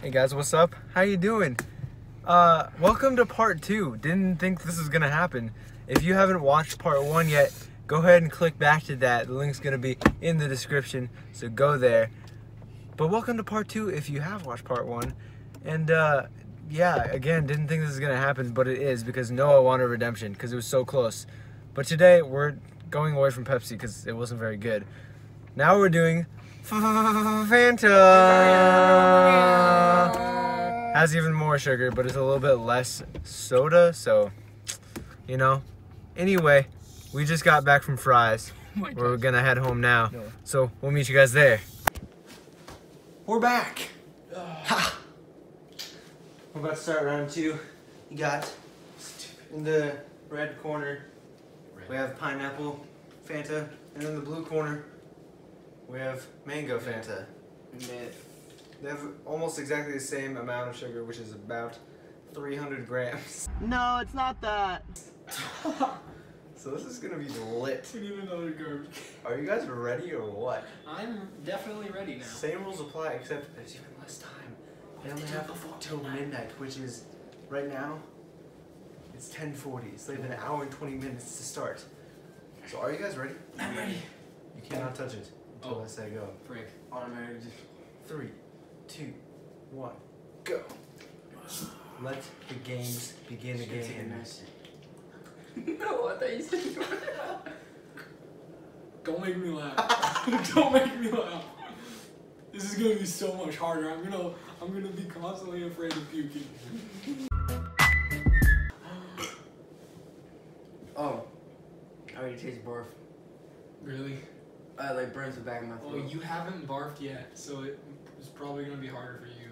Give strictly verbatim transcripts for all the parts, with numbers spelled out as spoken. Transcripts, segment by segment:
Hey guys, what's up? How you doing? Uh, welcome to part two. Didn't think this was gonna happen. If you haven't watched part one yet, go ahead and click back to that. The link's gonna be in the description, so go there. But welcome to part two if you have watched part one. And uh, yeah, again, didn't think this was gonna happen, but it is because Noah wanted redemption because it was so close. But today we're going away from Pepsi because it wasn't very good. Now we're doing Fanta. Has even more sugar, but it's a little bit less soda, so you know. Anyway, we just got back from Fry's. Oh my gosh. We're gonna head home now. No. So we'll meet you guys there. We're back. Uh, ha. We're about to start round two. You got in the red corner, red. We have pineapple Fanta, and in the blue corner, we have mango Fanta. Myth. They have almost exactly the same amount of sugar, which is about three hundred grams. No, it's not that. So this is gonna be lit. We need another garbage. Are you guys ready or what? I'm definitely ready now. Same rules apply, except there's even less time. They only have until midnight, which is right now. It's ten forty, so they have an hour and twenty minutes to start. So are you guys ready? I'm ready. You cannot touch it. Until oh, I say go. Break. Automatic. Three, two, one, go. Let the games begin again. No, I thought you said go. Don't make me laugh. Don't make me laugh. This is gonna be so much harder. I'm gonna, I'm gonna be constantly afraid of puking. Oh, I already taste barf. Really? Uh, like burns the back of my throat. Well, you haven't barfed yet, so it, it's probably gonna be harder for you.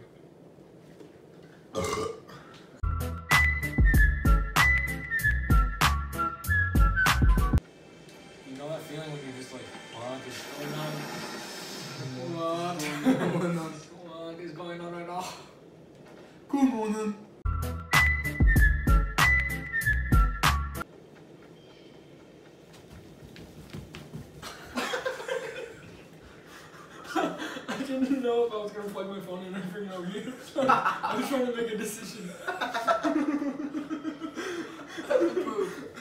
You know that feeling when you're just like, what is going on? What is going on? What is going on right now? Good morning. I didn't know if I was gonna plug my phone in and bring it over here. I was trying to make a decision. That was poop.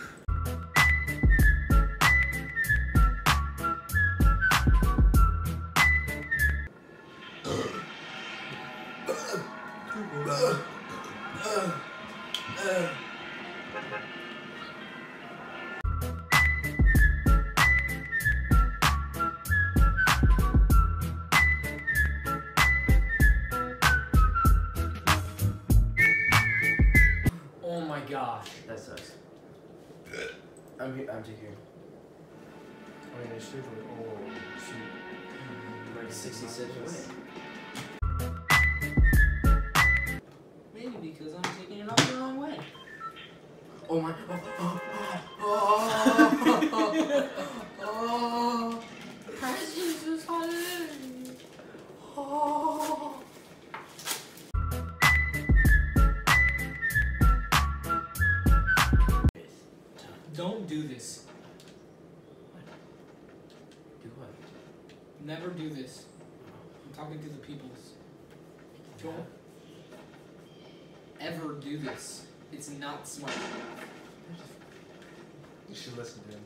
Gosh, that sucks. I'm I'm taking here. I mean, I should have oh shoot. Like sixty-six. Maybe because I'm taking it off the wrong way. Oh my god. Oh, oh, oh, oh, oh, oh. Oh. Don't do this. What? Do what? Never do this. I'm talking to the peoples. Don't ever do this. It's not smart. You should listen to him.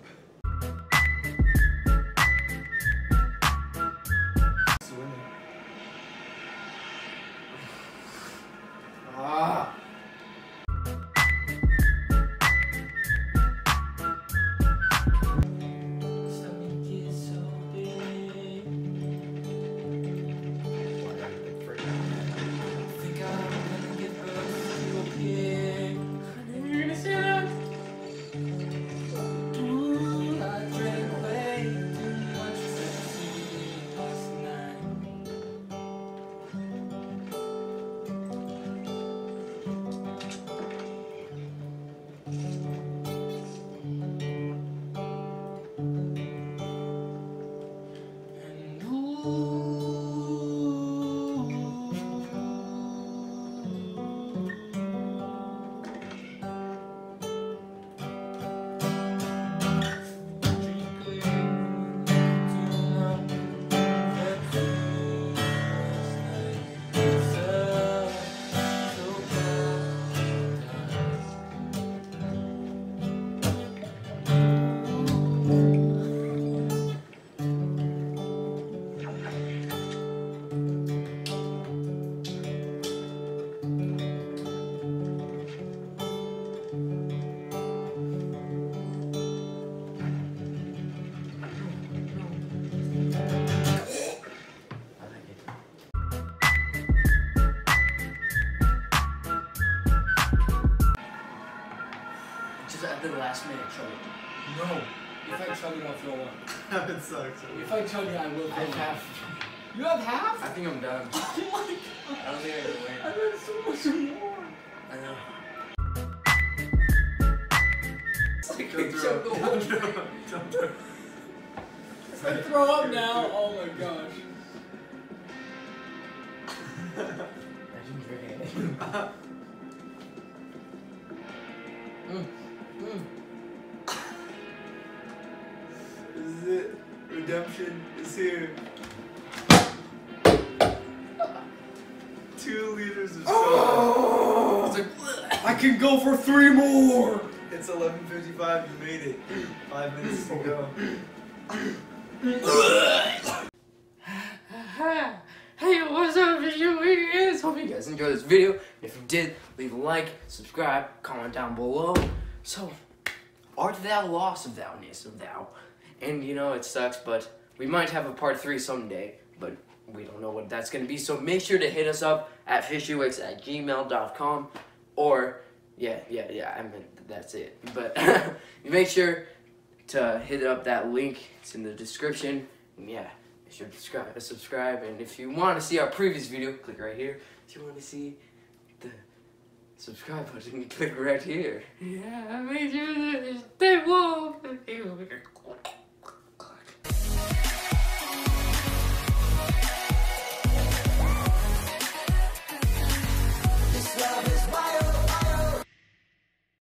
at the last minute chug it. No. If I chug it, I'll throw up. That would suck. If I chug it, I will throw up. You have half? I think I'm done. Oh my god. I don't think I can win. I've had so much more. I know. It's like don't throw up. Don't throw up. Don't throw up. If I throw up now, oh my gosh. Imagine drinking it. mm. Mm. This is it. Redemption is here. Two liters of soda. Oh! It's like, I can go for three more! It's eleven fifty-five, you made it. Five minutes to go. Hey, what's up, Fishy Wicks? Hope you guys enjoyed this video. If you did, leave a like, subscribe, comment down below. So, art thou loss of thou-ness of thou. And you know, it sucks, but we might have a part three someday, but we don't know what that's going to be, so make sure to hit us up at fishywicks at gmail dot com, or, yeah, yeah, yeah, I meant that's it, but make sure to hit up that link, it's in the description, and yeah, make sure to subscribe, and if you want to see our previous video, click right here, if you want to see the subscribe button, click right here, yeah, make sure to stay woke.